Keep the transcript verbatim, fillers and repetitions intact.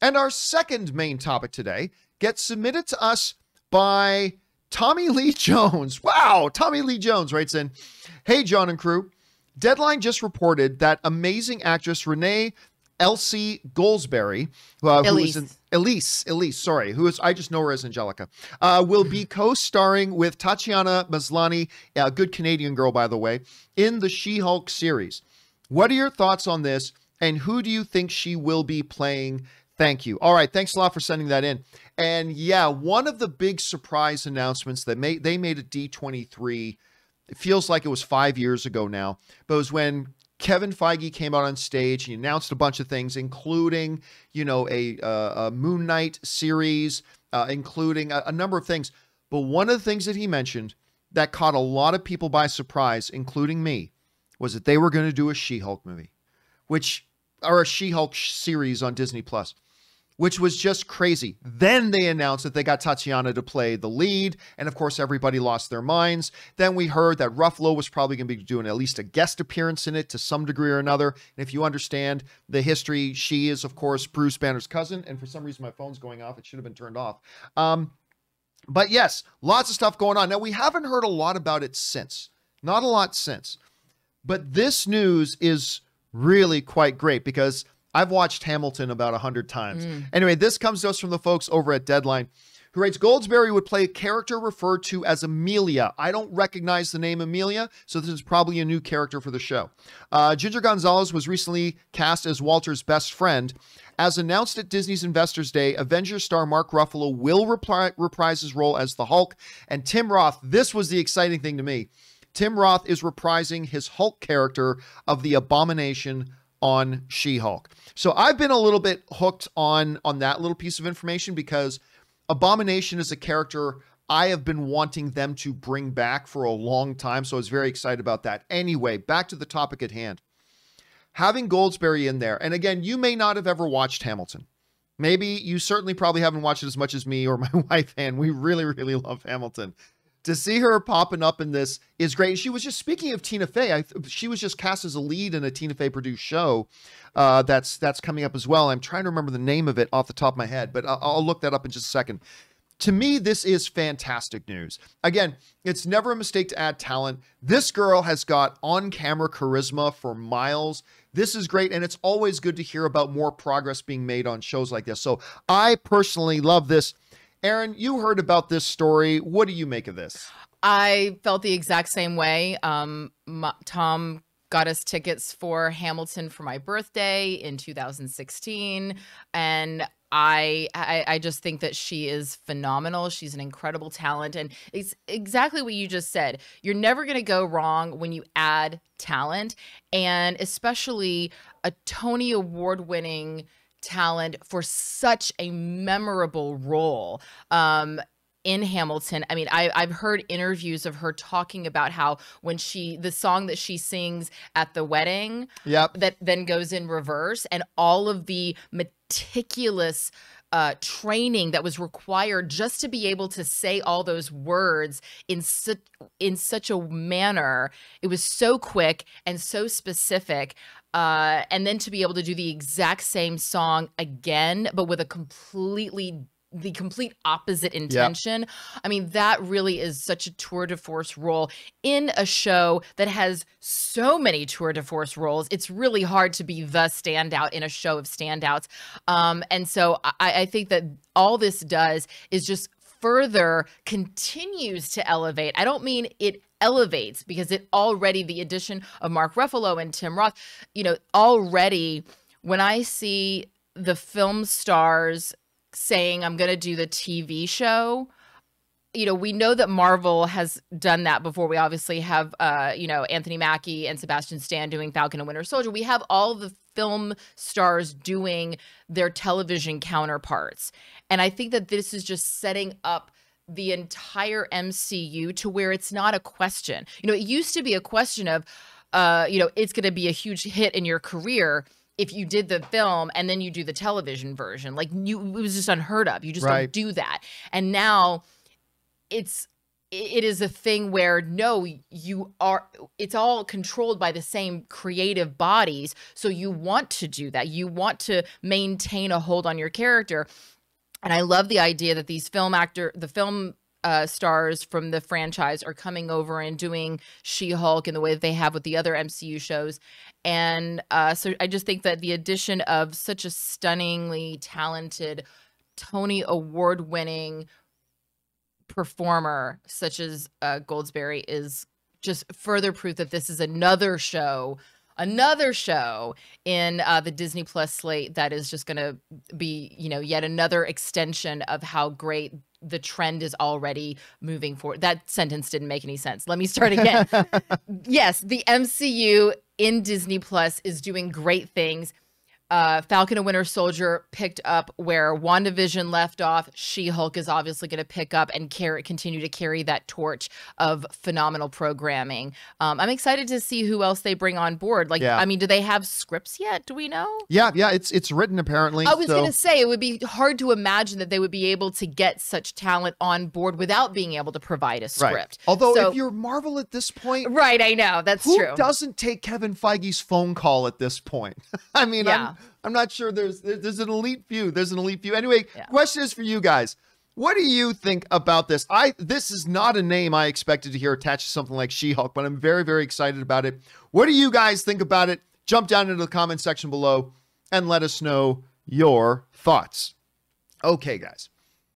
And our second main topic today gets submitted to us by Tommy Lee Jones. Wow, Tommy Lee Jones writes in, "Hey, John and crew. Deadline just reported that amazing actress Renee Elise Goldsberry, uh, who is in, Elise, Elise, sorry, who is, I just know her as Angelica, uh, will be co-starring with Tatiana Maslany, a good Canadian girl, by the way, in the She-Hulk series. What are your thoughts on this, and who do you think she will be playing? Thank you." All right, thanks a lot for sending that in. And yeah, one of the big surprise announcements that made, they made at D twenty-three, it feels like it was five years ago now, but it was when Kevin Feige came out on stage and he announced a bunch of things, including, you know, a, uh, a Moon Knight series, uh, including a, a number of things. But one of the things that he mentioned that caught a lot of people by surprise, including me, was that they were going to do a She-Hulk movie, which, or a She-Hulk series on Disney Plus, which was just crazy. Then they announced that they got Tatiana to play the lead, and of course, everybody lost their minds. Then we heard that Ruffalo was probably going to be doing at least a guest appearance in it to some degree or another. And if you understand the history, she is, of course, Bruce Banner's cousin. And for some reason, my phone's going off. It should have been turned off. Um, but yes, lots of stuff going on. Now, we haven't heard a lot about it since. Not a lot since. But this news is really quite great because I've watched Hamilton about a hundred times. Mm. Anyway, this comes to us from the folks over at Deadline, who writes, "Goldsberry would play a character referred to as Amelia. I don't recognize the name Amelia, so this is probably a new character for the show. Uh, Ginger Gonzalez was recently cast as Walter's best friend. As announced at Disney's Investors Day, Avengers star Mark Ruffalo will repri- reprise his role as the Hulk. And Tim Roth, this was the exciting thing to me, Tim Roth is reprising his Hulk character of the Abomination on She-Hulk." So I've been a little bit hooked on, on that little piece of information because Abomination is a character I have been wanting them to bring back for a long time. So I was very excited about that. Anyway, back to the topic at hand. Having Goldsberry in there, and again, you may not have ever watched Hamilton. Maybe you certainly probably haven't watched it as much as me or my wife, and we really, really love Hamilton. To see her popping up in this is great. And she was just, speaking of Tina Fey, I, she was just cast as a lead in a Tina Fey produced show uh, that's that's coming up as well. I'm trying to remember the name of it off the top of my head, but I'll, I'll look that up in just a second. To me, this is fantastic news. Again, it's never a mistake to add talent. This girl has got on-camera charisma for miles. This is great, and it's always good to hear about more progress being made on shows like this. So I personally love this. Aaron, you heard about this story. What do you make of this? I felt the exact same way. Um, Tom got us tickets for Hamilton for my birthday in two thousand sixteen. And I, I, I just think that she is phenomenal. She's an incredible talent. And it's exactly what you just said. You're never going to go wrong when you add talent, and especially a Tony Award winning talent for such a memorable role um, in Hamilton. I mean, I, I've heard interviews of her talking about how when she, the song that she sings at the wedding, yep, that then goes in reverse, and all of the meticulous uh, training that was required just to be able to say all those words in such, in such a manner. It was so quick and so specific. Uh, and then to be able to do the exact same song again, but with a completely, the complete opposite intention. Yep. I mean, that really is such a tour de force role in a show that has so many tour de force roles. It's really hard to be the standout in a show of standouts. Um, and so I, I think that all this does is just further continues to elevate. I don't mean it elevates, because it already, the addition of Mark Ruffalo and Tim Roth, you know, already when I see the film stars saying, I'm going to do the T V show, you know, we know that Marvel has done that before. We obviously have, uh, you know, Anthony Mackie and Sebastian Stan doing Falcon and Winter Soldier. We have all the film stars doing their television counterparts. And I think that this is just setting up the entire M C U to where it's not a question. You know, it used to be a question of, uh, you know, it's going to be a huge hit in your career if you did the film and then you do the television version. Like, you, it was just unheard of. You just right. don't do that. And now it's it is a thing where, no, you are, it's all controlled by the same creative bodies. So you want to do that. You want to maintain a hold on your character. And I love the idea that these film actor, the film uh, stars from the franchise are coming over and doing She-Hulk in the way that they have with the other M C U shows. And uh, so I just think that the addition of such a stunningly talented Tony Award winning performer such as uh, Goldsberry is just further proof that this is another show, another show in uh, the Disney Plus slate that is just going to be, you know, yet another extension of how great the trend is already moving forward. That sentence didn't make any sense. Let me start again. Yes, the M C U in Disney Plus is doing great things. Uh, Falcon and Winter Soldier picked up where WandaVision left off. She-Hulk is obviously going to pick up and carry, continue to carry that torch of phenomenal programming. Um, I'm excited to see who else they bring on board. Like, yeah. I mean, do they have scripts yet? Do we know? Yeah, yeah, it's it's written apparently. I was so. going to say, it would be hard to imagine that they would be able to get such talent on board without being able to provide a script. Right. Although, so, if you're Marvel at this point... Right, I know, that's who true. Who doesn't take Kevin Feige's phone call at this point? I mean, yeah. I'm... I'm not sure there's, there's an elite few. There's an elite few. Anyway, yeah. Question is for you guys. What do you think about this? I, this is not a name I expected to hear attached to something like She-Hulk, but I'm very, very excited about it. What do you guys think about it? Jump down into the comment section below and let us know your thoughts. Okay, guys.